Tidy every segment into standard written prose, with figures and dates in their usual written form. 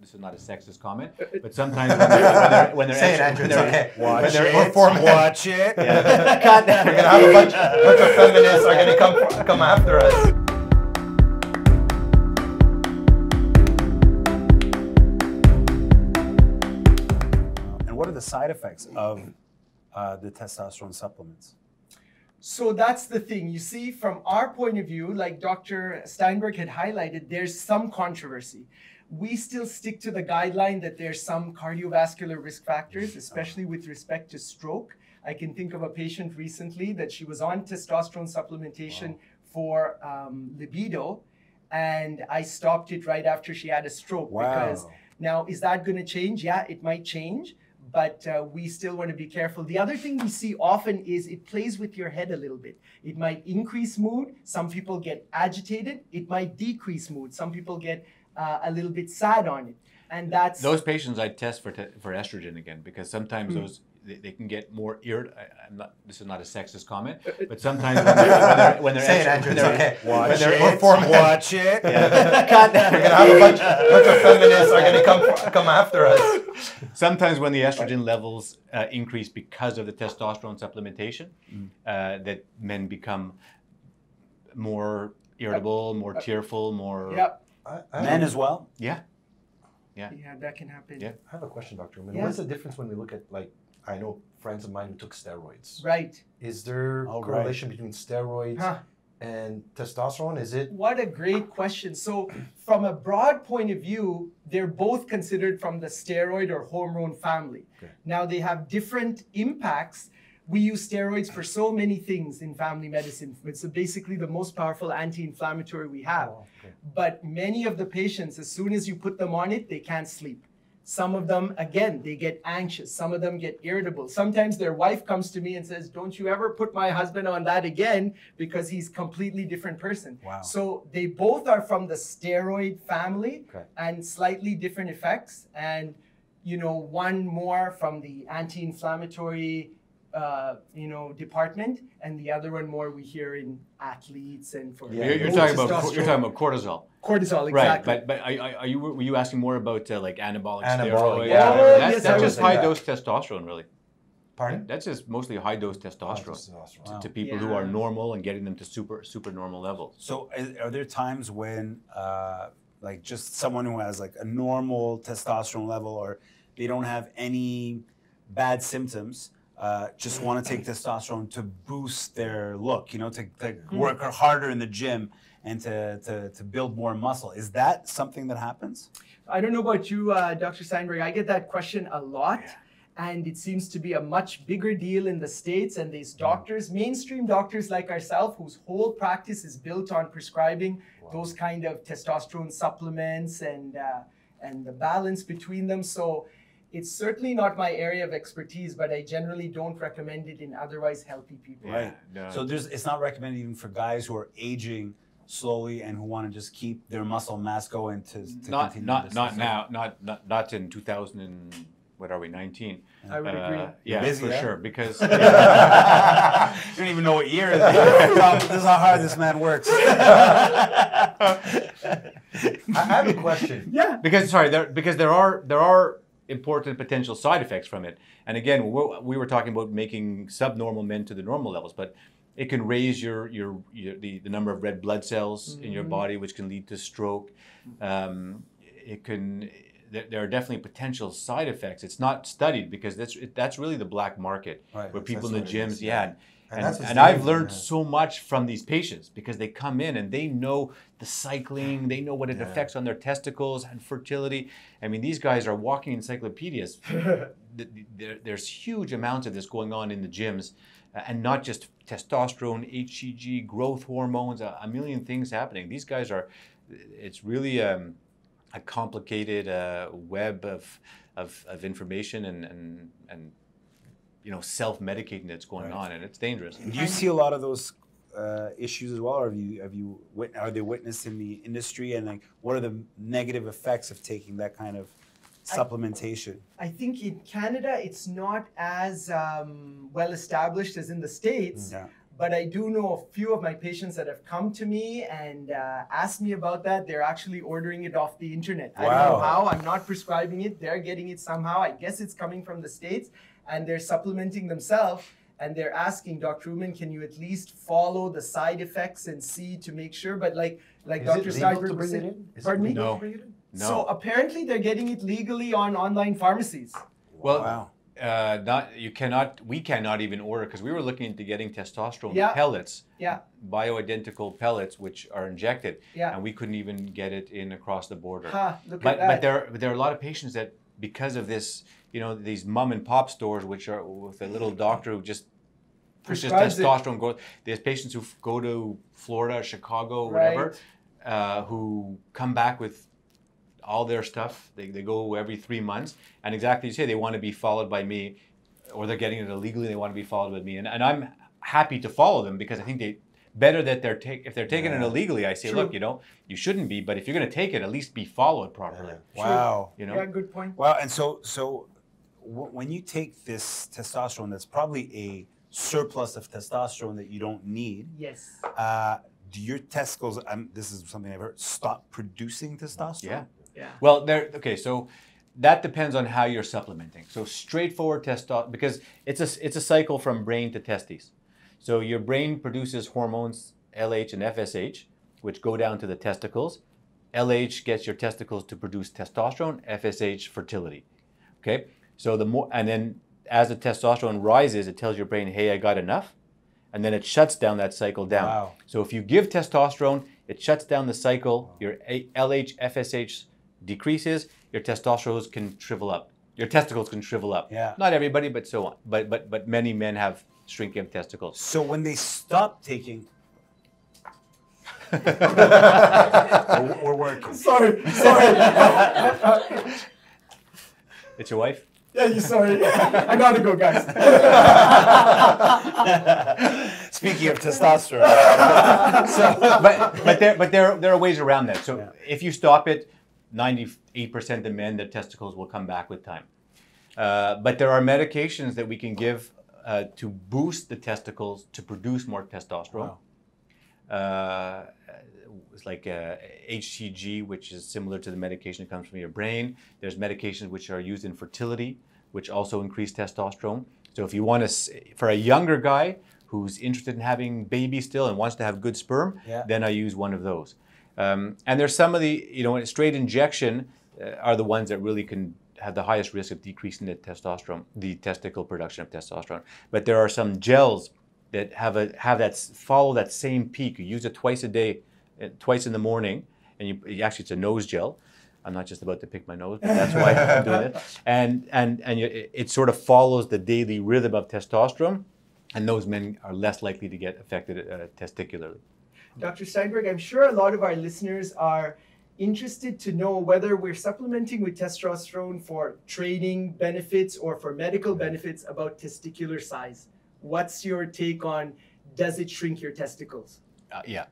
this is not a sexist comment, but sometimes when they're watch it. Yeah. God, we're gonna have a bunch of feminists are gonna come after us. And what are the side effects of the testosterone supplements? So that's the thing. You see, from our point of view, like Dr. Steinberg had highlighted, there's some controversy. We still stick to the guideline that there's some cardiovascular risk factors, especially with respect to stroke. I can think of a patient recently that she was on testosterone supplementation for libido, and I stopped it right after she had a stroke. Wow. Because now, is that going to change? Yeah, it might change. But we still want to be careful. The other thing we see often is it plays with your head a little bit. It might increase mood. Some people get agitated. It might decrease mood. Some people get a little bit sad on it. And that's... Those patients I test for estrogen again, because sometimes those... They can get more this is not a sexist comment, but sometimes when they're watch it. Yeah. God, we're gonna have a bunch of feminists are gonna come after us. Sometimes when the estrogen levels increase because of the testosterone supplementation, that men become more irritable, more tearful, more. Yep. Men as well. Yeah. Yeah. Yeah, that can happen. Yeah. I have a question, Dr. Rumman. Yeah. What's the difference when we look at, like, I know friends of mine who took steroids. Right. Is there a correlation between steroids and testosterone? Is it? What a great question. So from a broad point of view, they're both considered from the steroid or hormone family. Okay. Now they have different impacts. We use steroids for so many things in family medicine. It's basically the most powerful anti-inflammatory we have. Oh, okay. But many of the patients, as soon as you put them on it, they can't sleep. Some of them, again, they get anxious. Some of them get irritable. Sometimes their wife comes to me and says, don't you ever put my husband on that again, because he's a completely different person. Wow. So they both are from the steroid family and slightly different effects. And, you know, one more from the anti-inflammatory, you know, department, and the other one more we hear in athletes and for you're talking about cortisol. Cortisol, exactly. Right, but were you asking more about like anabolic steroids? Yeah. That's just high dose testosterone, really. Pardon? That's just mostly high dose testosterone, to people who are normal and getting them to super normal levels. So, are there times when like just someone who has like a normal testosterone level, or they don't have any bad symptoms? Just want to take testosterone to boost their look, you know, to work harder in the gym and to build more muscle. Is that something that happens? I don't know about you, Dr. Steinberg. I get that question a lot. Yeah. And it seems to be a much bigger deal in the States. And these doctors, mainstream doctors like ourselves, whose whole practice is built on prescribing those kind of testosterone supplements and the balance between them. So it's certainly not my area of expertise, but I generally don't recommend it in otherwise healthy people. Right. No. So it's not recommended even for guys who are aging slowly and who want to just keep their muscle mass going to continue. Not now, not in 2000 and what are we, 19? I would agree. Yeah, busy, for sure, because you don't even know what year it is. This is how hard this man works. I have a question. Yeah. Because there are important potential side effects from it. And again, we were talking about making subnormal men to the normal levels, but it can raise the number of red blood cells in your body, which can lead to stroke. There are definitely potential side effects. It's not studied because that's really the black market, where people in the gyms, And I've learned so much from these patients, because they come in and they know the cycling, they know what it affects on their testicles and fertility. I mean, these guys are walking encyclopedias. There's huge amounts of this going on in the gyms, and not just testosterone, HCG, growth hormones, a million things happening. These guys are, it's really a complicated web of information and you know, self-medicating that's going on, and it's dangerous. Do you see a lot of those issues as well, or are they witnessed in the industry? And like, what are the negative effects of taking that kind of supplementation? I think in Canada, it's not as well established as in the States. Yeah. But I do know a few of my patients that have come to me and asked me about that. They're actually ordering it off the internet. Wow. I don't know how. I'm not prescribing it. They're getting it somehow. I guess it's coming from the States, and they're supplementing themselves. And they're asking, Dr. Rumman, can you at least follow the side effects and see to make sure? But like Dr. Steinberg was saying, pardon me? No. So apparently they're getting it legally on online pharmacies. Well, wow. We cannot even order, because we were looking into getting testosterone pellets, bioidentical pellets, which are injected, and we couldn't even get it in across the border. But there are a lot of patients that, because of this, you know, these mom and pop stores, which are with a little doctor who just pushes testosterone growth. There's patients who go to Florida, Chicago, whatever, who come back with all their stuff. They go every 3 months, and exactly as you say, they want to be followed by me, or they're getting it illegally. They want to be followed by me, and I'm happy to follow them, because I think they better that they're if they're taking it illegally. I say, look, you know, you shouldn't be, but if you're going to take it, at least be followed properly. Wow, you know, good point. Wow, and so when you take this testosterone, that's probably a surplus of testosterone that you don't need. Yes. Do your testicles? This is something I've heard. Stop producing testosterone. Yeah. Yeah. Well, so that depends on how you're supplementing. So straightforward testosterone, because it's a cycle from brain to testes. So your brain produces hormones LH and FSH, which go down to the testicles. LH gets your testicles to produce testosterone, FSH fertility. Okay. So then as the testosterone rises, it tells your brain, hey, I got enough. And then it shuts down that cycle down. Wow. So if you give testosterone, it shuts down the cycle. Wow. Your LH, FSH decreases, your testosterone can shrivel up. Your testicles can shrivel up. Yeah. Not everybody, but so on. But many men have shrinking of testicles. So when they stop taking or working. Sorry. It's your wife? Yeah, you're sorry. I gotta go, guys. Speaking of testosterone, but there are ways around that. So if you stop it, 98% of men, their testicles will come back with time. But there are medications that we can give to boost the testicles to produce more testosterone. Wow. It's like HCG, which is similar to the medication that comes from your brain. There's medications which are used in fertility, which also increase testosterone. So if you want to, for a younger guy who's interested in having babies still and wants to have good sperm, then I use one of those. And there's some of the, you know, straight injection are the ones that really can have the highest risk of decreasing the testosterone, the testicle production of testosterone. But there are some gels that follow that same peak. You use it twice a day, twice in the morning, and actually it's a nose gel. I'm not just about to pick my nose, but that's why I'm doing it. And it sort of follows the daily rhythm of testosterone, and those men are less likely to get affected testicularly. Dr. Steinberg, I'm sure a lot of our listeners are interested to know whether we're supplementing with testosterone for training benefits or for medical benefits about testicular size. What's your take on, does it shrink your testicles? Yeah.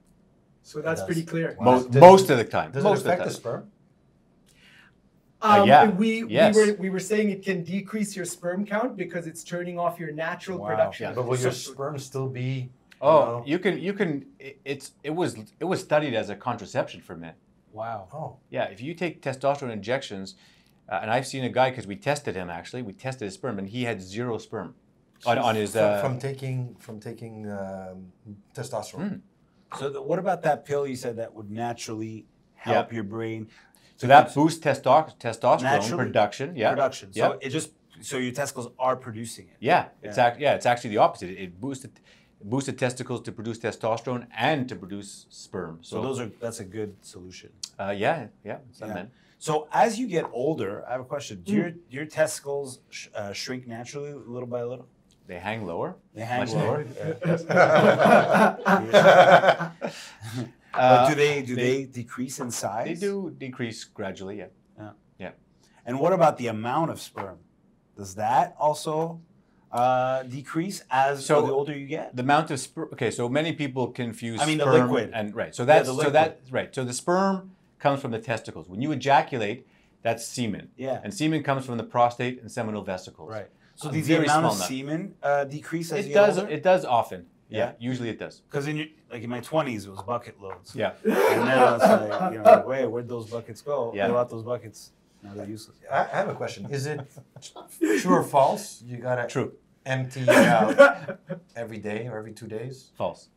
So that's pretty clear. Wow. Most of the time. Does it affect the sperm? We were saying it can decrease your sperm count because it's turning off your natural production. Yeah. But will your sperm still be? Oh, you can. It was studied as a contraception for men. Wow. Oh. Yeah, if you take testosterone injections, and I've seen a guy, because we tested him actually. We tested his sperm, and he had zero sperm on his from taking testosterone. Mm. So what about that pill you said that would naturally help your brain? So that boosts testosterone production. Yeah. Production. So so your testicles are producing it. Yeah. Yeah. It's actually the opposite. It boosted testicles to produce testosterone and to produce sperm. So that's a good solution. So as you get older, I have a question. Do your testicles shrink naturally little by little? They hang lower. They hang much lower. Yeah. do they decrease in size? They do decrease gradually. Yeah. Yeah. Yeah. And what about the amount of sperm? Does that also decrease as the older you get? The amount of sperm. Okay, so many people confuse the liquid and So the sperm comes from the testicles. When you ejaculate, that's semen. Yeah. And semen comes from the prostate and seminal vesicles. Right. So does the amount of semen decrease as you get older? It does often. Yeah, usually it does. Because in your, like in my 20s, it was bucket loads. Yeah. And then I was like, you know, like, wait, where'd those buckets go? Yeah. What about those buckets? Now they're useless. I have a question. Is it true or false? You gotta true. Empty it out every day or every 2 days? False.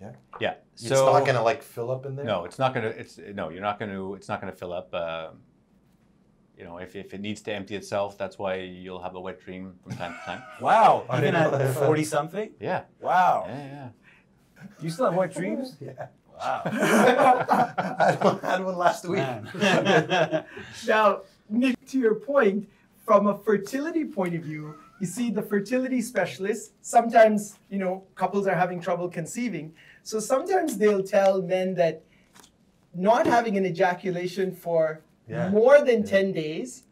Yeah. Yeah. So it's not gonna like fill up in there. No, it's not gonna. It's no, you're not gonna. It's not gonna fill up. You know, if it needs to empty itself, that's why you'll have a wet dream from time to time. Wow, even at 40 something? Yeah. Wow. Yeah, yeah. You still have wet dreams? Yeah. Wow. I had one last week. Now, Nick, to your point, from a fertility point of view, you see the fertility specialists, sometimes, you know, couples are having trouble conceiving. So sometimes they'll tell men that not having an ejaculation for more than 10 days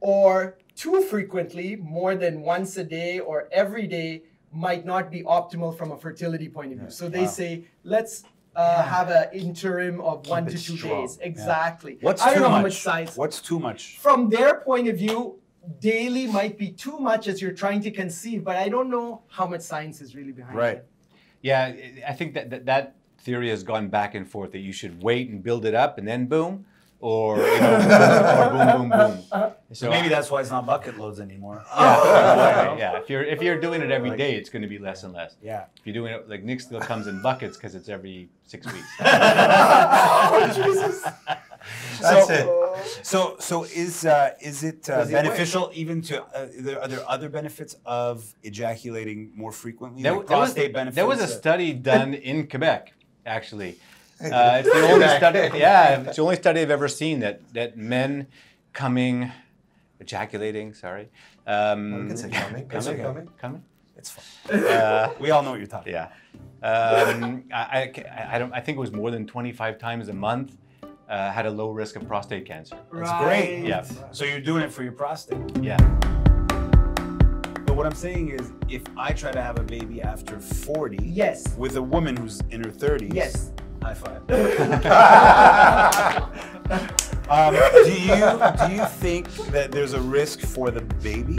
or too frequently, more than once a day or every day, might not be optimal from a fertility point of view. So they say, let's have an interim of keep 1 to 2 strong. Days. Exactly. Yeah. What's I don't know how much size. What's too much? From their point of view, daily might be too much as you're trying to conceive, but I don't know how much science is really behind it. Right. Yeah, I think that theory has gone back and forth, that you should wait and build it up and then boom. Or, you know, or boom, boom, boom. So maybe that's why it's not bucket loads anymore. Yeah, yeah. If you're doing it every day, it's going to be less and less. Yeah. If you're doing it like Nick still comes in buckets because it's every 6 weeks. Oh, Jesus. That's it. So is it beneficial even to? Are there other benefits of ejaculating more frequently? There, like prostate benefits. There was a study done in Quebec, actually. It's the only study, it's the only study I've ever seen that men ejaculating. Sorry, we can say coming. It's fine. We all know what you're talking. Yeah, I don't. I think it was more than 25 times a month. Had a low risk of prostate cancer. Right. That's great. Yeah. Right. So you're doing it for your prostate. Yeah. What I'm saying is, if I try to have a baby after 40, yes, with a woman who's in her 30s, yes, high five. Do you think that there's a risk for the baby?